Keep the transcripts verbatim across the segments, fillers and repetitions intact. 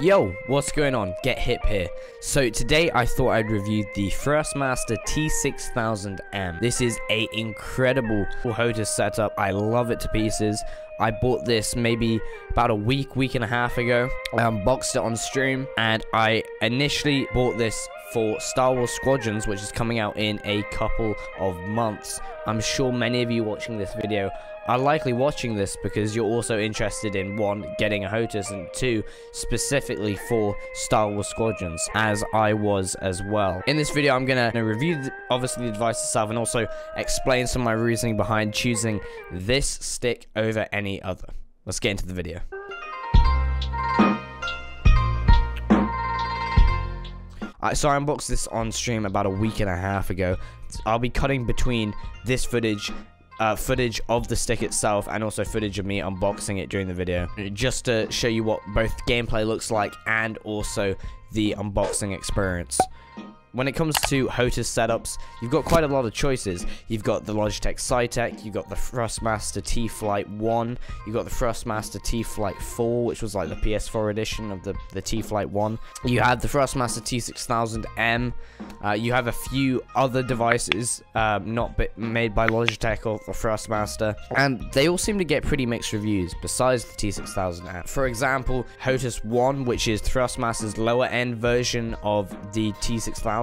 Yo, what's going on? GetHip here. So today I thought I'd review the Thrustmaster T six thousand M. This is a incredible HOTAS setup. I love it to pieces. I bought this maybe about a week, week and a half ago. I unboxed it on stream, and I initially bought this for Star Wars Squadrons, which is coming out in a couple of months. I'm sure many of you watching this video are likely watching this because you're also interested in, one, getting a HOTAS, and two, specifically for Star Wars Squadrons, as I was as well. In this video, I'm going to review, the, obviously, the device itself, and also explain some of my reasoning behind choosing this stick over any other. Let's get into the video. So I unboxed this on stream about a week and a half ago. I'll be cutting between this footage, uh, footage of the stick itself, and also footage of me unboxing it during the video, just to show you what both gameplay looks like and also the unboxing experience. When it comes to HOTAS setups, you've got quite a lot of choices. You've got the Logitech Cytec, you've got the Thrustmaster T-Flight one, you've got the Thrustmaster T-Flight four, which was like the P S four edition of the, the T-Flight one. You had the Thrustmaster T six thousand M. Uh, you have a few other devices um, not made by Logitech or, or Thrustmaster, and they all seem to get pretty mixed reviews besides the T six thousand M. For example, HOTAS one, which is Thrustmaster's lower-end version of the T six thousand.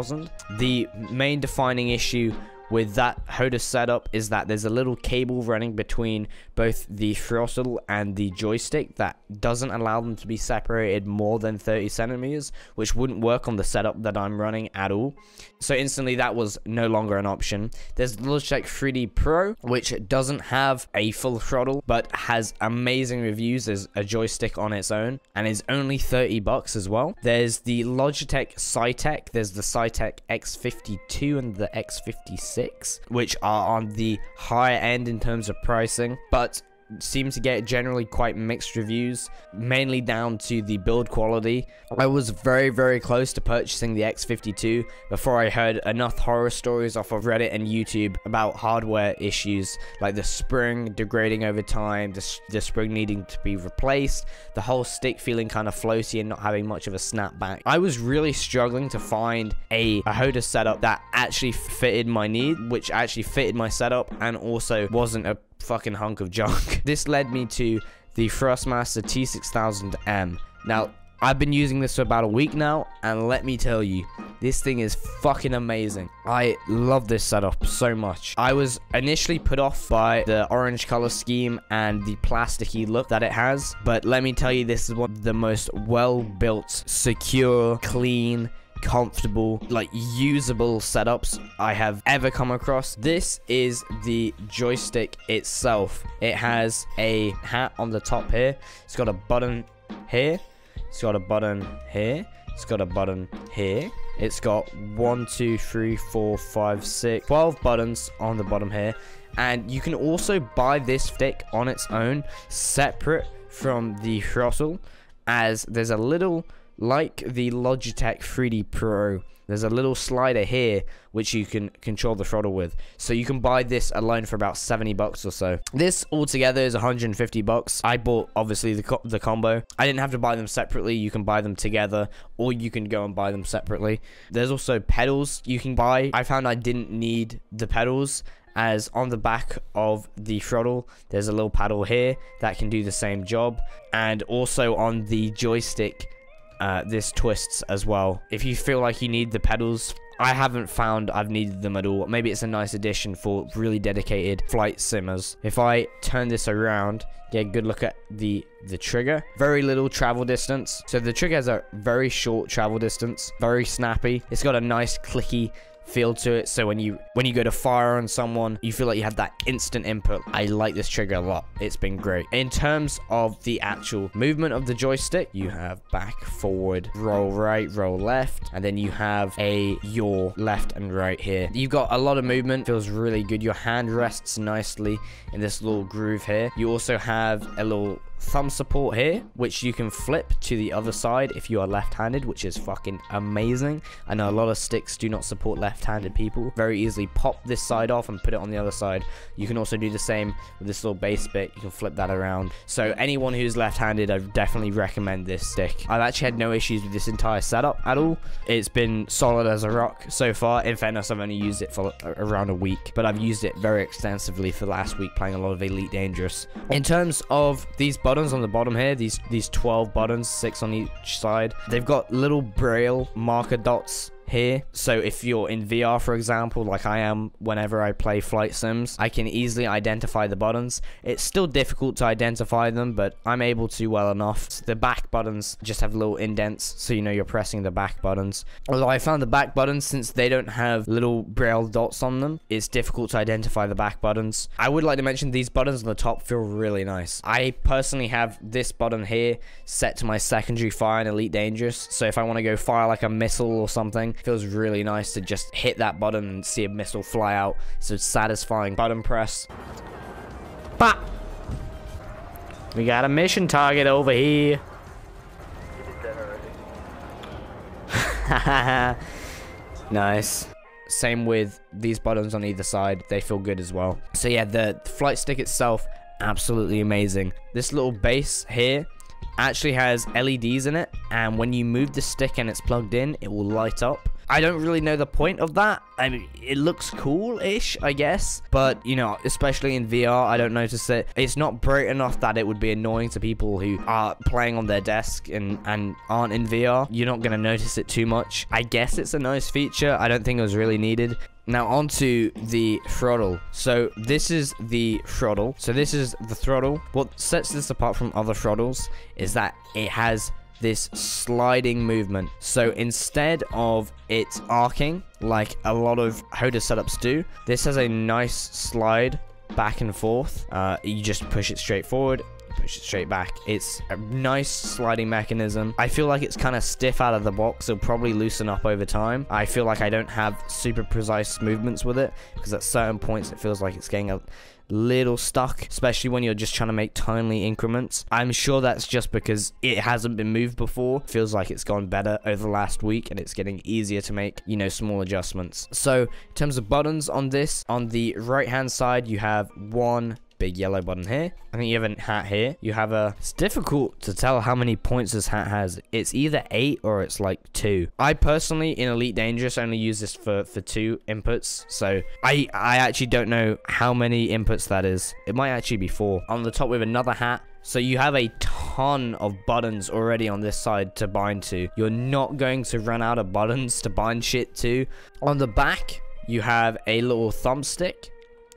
The main defining issue with that HOTAS setup is that there's a little cable running between both the throttle and the joystick that doesn't allow them to be separated more than thirty centimeters, which wouldn't work on the setup that I'm running at all. So instantly that was no longer an option. There's the Logitech three D Pro, which doesn't have a full throttle, but has amazing reviews as a joystick on its own, and is only thirty bucks as well. There's the Logitech Cytec, there's the Cytek X fifty-two and the X fifty-six, which are on the higher end in terms of pricing, but seem to get generally quite mixed reviews, mainly down to the build quality. I was very, very close to purchasing the X fifty-two before I heard enough horror stories off of Reddit and YouTube about hardware issues, like the spring degrading over time, the, the spring needing to be replaced, the whole stick feeling kind of floaty and not having much of a snapback. I was really struggling to find a, a HOTAS setup that actually fitted my need, which actually fitted my setup, and also wasn't a fucking hunk of junk. This led me to the Thrustmaster T six thousand M. Now, I've been using this for about a week now, and let me tell you, this thing is fucking amazing. I love this setup so much. I was initially put off by the orange color scheme and the plasticky look that it has, but let me tell you, this is one of the most well-built, secure, clean, comfortable, like usable setups I have ever come across. This is the joystick itself. It has a hat on the top here, it's got a button here, it's got a button here, it's got a button here, it's got one, two, three, four, five, six, twelve buttons on the bottom here. And you can also buy this stick on its own, separate from the throttle, as there's a little, like the Logitech three D Pro, there's a little slider here which you can control the throttle with. So you can buy this alone for about seventy bucks or so. This altogether is one hundred fifty bucks. I bought, obviously, the, co the combo. I didn't have to buy them separately. You can buy them together, or you can go and buy them separately. There's also pedals you can buy. I found I didn't need the pedals, as on the back of the throttle, there's a little paddle here that can do the same job. And also on the joystick, Uh, this twists as well. If you feel like you need the pedals, I haven't found I've needed them at all. Maybe it's a nice addition for really dedicated flight simmers. If I turn this around, get a good look at the the trigger. Very little travel distance. So the trigger has a very short travel distance, very snappy. It's got a nice clicky feel to it, so when you when you go to fire on someone, you feel like you had that instant input. I like this trigger a lot. It's been great. In terms of the actual movement of the joystick, you have back, forward, roll right, roll left, and then you have a yaw left and right here. You've got a lot of movement. Feels really good. Your hand rests nicely in this little groove here. You also have a little thumb support here, which you can flip to the other side if you are left-handed, which is fucking amazing. I know a lot of sticks do not support left-handed people. Very easily pop this side off and put it on the other side. You can also do the same with this little base bit. You can flip that around. So anyone who's left-handed, I definitely recommend this stick. I've actually had no issues with this entire setup at all. It's been solid as a rock so far. In fairness, I've only used it for around a week, but I've used it very extensively for the last week playing a lot of Elite Dangerous. In terms of these buttons on the bottom here, these these twelve buttons, six on each side, they've got little braille marker dots here. So if you're in V R, for example, like I am whenever I play flight sims, I can easily identify the buttons. It's still difficult to identify them, but I'm able to well enough. So the back buttons just have little indents, so you know you're pressing the back buttons. Although I found the back buttons, since they don't have little braille dots on them, it's difficult to identify the back buttons. I would like to mention these buttons on the top feel really nice. I personally have this button here set to my secondary fire in Elite Dangerous, so if I want to go fire like a missile or something, feels really nice to just hit that button and see a missile fly out. So satisfying. Button press. Bah! We got a mission target over here. You did that already. Nice. Same with these buttons on either side. They feel good as well. So yeah, the flight stick itself, absolutely amazing. This little base here actually has L E Ds in it, and when you move the stick and it's plugged in, it will light up. I don't really know the point of that. I mean, it looks cool-ish, I guess, but, you know, especially in V R, I don't notice it. It's not bright enough that it would be annoying to people who are playing on their desk and, and aren't in V R. You're not going to notice it too much. I guess it's a nice feature. I don't think it was really needed. Now onto the throttle. So this is the throttle. So this is the throttle. What sets this apart from other throttles is that it has this sliding movement. So instead of it arcing like a lot of HOTAS setups do, this has a nice slide back and forth. Uh, you just push it straight forward, push it straight back. It's a nice sliding mechanism. I feel like it's kind of stiff out of the box. It'll probably loosen up over time. I feel like I don't have super precise movements with it, because at certain points it feels like it's getting a little stuck, especially when you're just trying to make timely increments. I'm sure that's just because it hasn't been moved before. It feels like it's gone better over the last week, and it's getting easier to make, you know, small adjustments. So in terms of buttons on this, on the right hand side you have one big yellow button here. I think you have a hat here. You have a... It's difficult to tell how many points this hat has. It's either eight or it's like two. I personally, in Elite Dangerous, only use this for, for two inputs. So I, I actually don't know how many inputs that is. It might actually be four. On the top we have another hat. So you have a ton of buttons already on this side to bind to. You're not going to run out of buttons to bind shit to. On the back, you have a little thumbstick.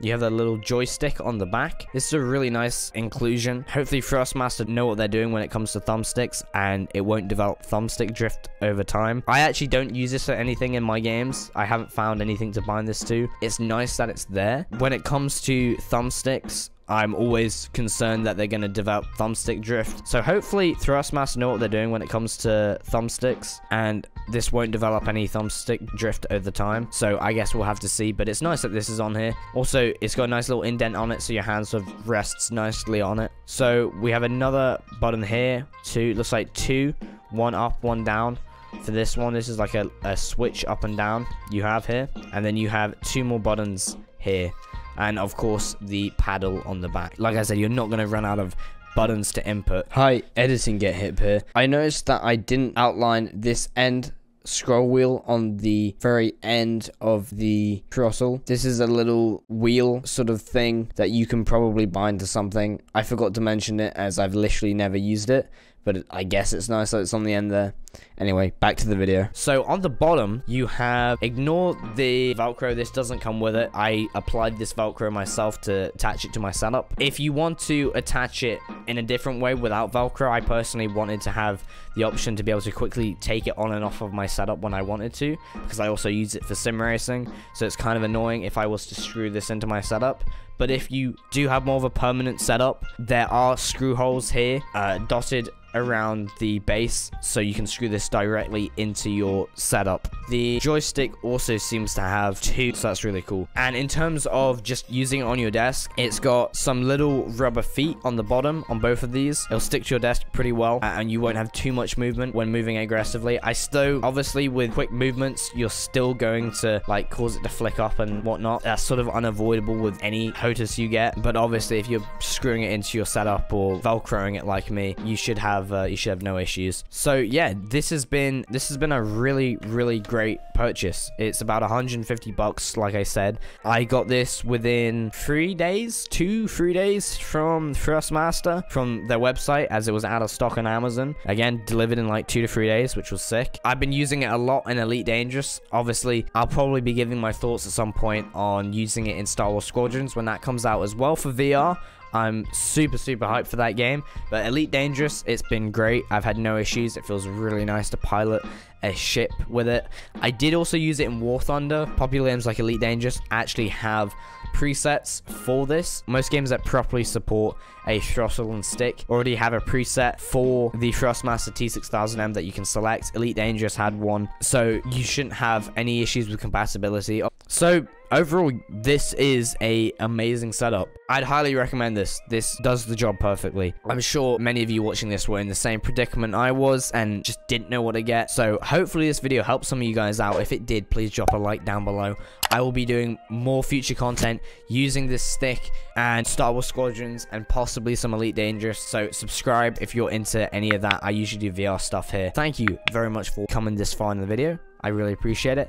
You have that little joystick on the back. This is a really nice inclusion. Hopefully Thrustmaster know what they're doing when it comes to thumbsticks, and it won't develop thumbstick drift over time. I actually don't use this for anything in my games. I haven't found anything to bind this to. It's nice that it's there. When it comes to thumbsticks, I'm always concerned that they're going to develop thumbstick drift. So hopefully Thrustmaster know what they're doing when it comes to thumbsticks, and this won't develop any thumbstick drift over time. So I guess we'll have to see, but it's nice that this is on here. Also, it's got a nice little indent on it, so your hand sort of rests nicely on it. So we have another button here. Two, looks like two, one up, one down. For this one, this is like a, a switch up and down you have here. And then you have two more buttons here. And of course, the paddle on the back. Like I said, you're not going to run out of buttons to input. Hi, editing GetHip here. I noticed that I didn't outline this end scroll wheel on the very end of the throttle. This is a little wheel sort of thing that you can probably bind to something. I forgot to mention it, as I've literally never used it, but I guess it's nice that it's on the end there. Anyway, back to the video. So on the bottom, you have, ignore the Velcro, this doesn't come with it. I applied this Velcro myself to attach it to my setup. If you want to attach it in a different way without Velcro, I personally wanted to have the option to be able to quickly take it on and off of my setup when I wanted to, because I also use it for sim racing, so it's kind of annoying if I was to screw this into my setup. But if you do have more of a permanent setup, there are screw holes here uh, dotted around the base, so you can screw screw this directly into your setup. The joystick also seems to have two, so that's really cool. And in terms of just using it on your desk, it's got some little rubber feet on the bottom on both of these. It'll stick to your desk pretty well, and you won't have too much movement when moving aggressively. I still, obviously with quick movements, you're still going to like cause it to flick up and whatnot. That's sort of unavoidable with any HOTAS you get, but obviously if you're screwing it into your setup or velcroing it like me, you should have uh, you should have no issues. So yeah, this has been this has been a really really great purchase. It's about one hundred fifty bucks, like I said. I got this within three days, two three days from Thrustmaster, from their website, as it was out of stock on Amazon. Again, delivered in like two to three days, which was sick. I've been using it a lot in Elite Dangerous. Obviously, I'll probably be giving my thoughts at some point on using it in Star Wars Squadrons when that comes out as well for V R. I'm super, super hyped for that game. But Elite Dangerous, it's been great. I've had no issues. It feels really nice to pilot a ship with it. I did also use it in War Thunder. Popular games like Elite Dangerous actually have presets for this. Most games that properly support a throttle and stick already have a preset for the Thrustmaster T six thousand M that you can select. Elite Dangerous had one, so you shouldn't have any issues with compatibility. So overall, this is a amazing setup. I'd highly recommend this. This does the job perfectly. I'm sure many of you watching this were in the same predicament I was and just didn't know what to get. So hopefully this video helped some of you guys out. If it did, please drop a like down below. I will be doing more future content using this stick and Star Wars Squadrons and possibly some Elite Dangerous. So subscribe if you're into any of that. I usually do V R stuff here. Thank you very much for coming this far in the video. I really appreciate it.